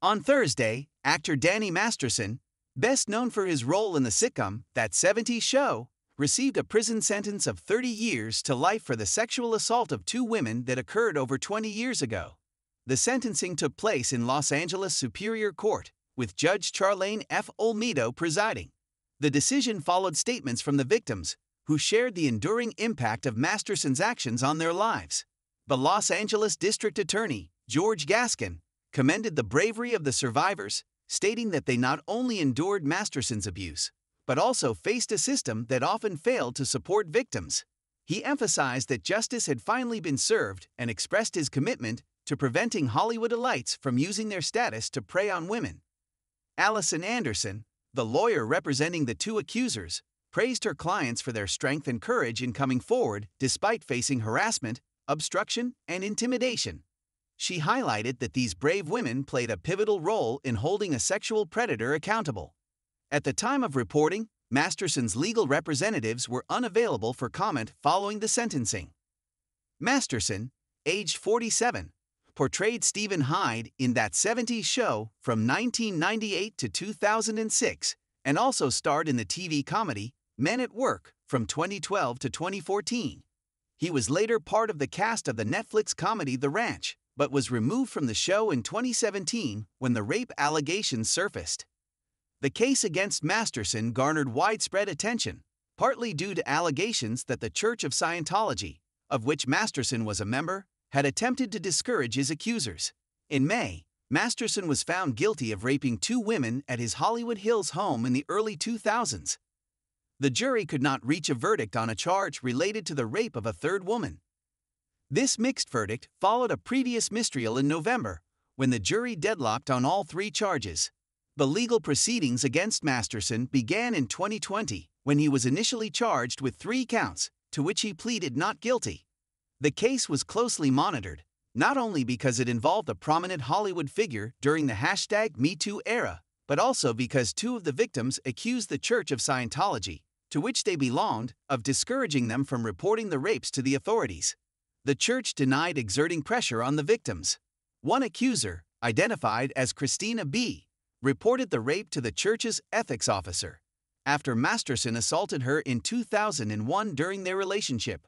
On Thursday, actor Danny Masterson, best known for his role in the sitcom That '70s Show, received a prison sentence of 30 years to life for the sexual assault of two women that occurred over 20 years ago. The sentencing took place in Los Angeles Superior Court, with Judge Charlene F. Olmedo presiding. The decision followed statements from the victims, who shared the enduring impact of Masterson's actions on their lives. The Los Angeles District Attorney, George Gascón, commended the bravery of the survivors, stating that they not only endured Masterson's abuse, but also faced a system that often failed to support victims. He emphasized that justice had finally been served and expressed his commitment to preventing Hollywoodites from using their status to prey on women. Allison Anderson, the lawyer representing the two accusers, praised her clients for their strength and courage in coming forward despite facing harassment, obstruction, and intimidation. She highlighted that these brave women played a pivotal role in holding a sexual predator accountable. At the time of reporting, Masterson's legal representatives were unavailable for comment following the sentencing. Masterson, aged 47, portrayed Stephen Hyde in That '70s Show from 1998 to 2006 and also starred in the TV comedy Men at Work from 2012 to 2014. He was later part of the cast of the Netflix comedy The Ranch, but was removed from the show in 2017 when the rape allegations surfaced. The case against Masterson garnered widespread attention, partly due to allegations that the Church of Scientology, of which Masterson was a member, had attempted to discourage his accusers. In May, Masterson was found guilty of raping two women at his Hollywood Hills home in the early 2000s. The jury could not reach a verdict on a charge related to the rape of a third woman. This mixed verdict followed a previous mistrial in November, when the jury deadlocked on all three charges. The legal proceedings against Masterson began in 2020, when he was initially charged with 3 counts, to which he pleaded not guilty. The case was closely monitored, not only because it involved a prominent Hollywood figure during the #MeToo era, but also because 2 of the victims accused the Church of Scientology, to which they belonged, of discouraging them from reporting the rapes to the authorities. The church denied exerting pressure on the victims. One accuser, identified as Christina B., reported the rape to the church's ethics officer after Masterson assaulted her in 2001 during their relationship.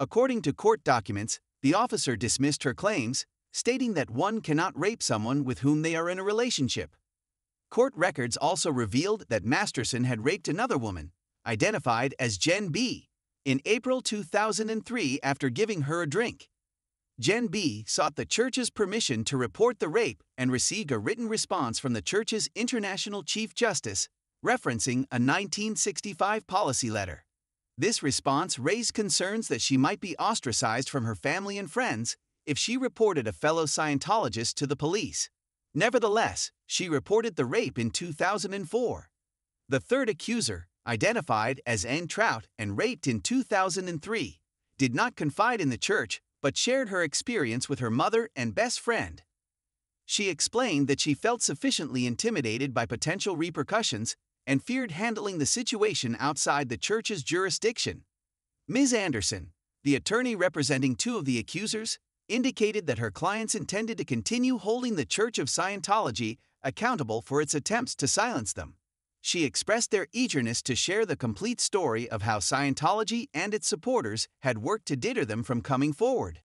According to court documents, the officer dismissed her claims, stating that one cannot rape someone with whom they are in a relationship. Court records also revealed that Masterson had raped another woman, identified as Jen B., in April 2003 after giving her a drink. Jen B. sought the church's permission to report the rape and received a written response from the church's international chief justice, referencing a 1965 policy letter. This response raised concerns that she might be ostracized from her family and friends if she reported a fellow Scientologist to the police. Nevertheless, she reported the rape in 2004. The third accuser, identified as Ann Trout and raped in 2003, did not confide in the church, but shared her experience with her mother and best friend. She explained that she felt sufficiently intimidated by potential repercussions and feared handling the situation outside the church's jurisdiction. Ms. Anderson, the attorney representing 2 of the accusers, indicated that her clients intended to continue holding the Church of Scientology accountable for its attempts to silence them. She expressed their eagerness to share the complete story of how Scientology and its supporters had worked to deter them from coming forward.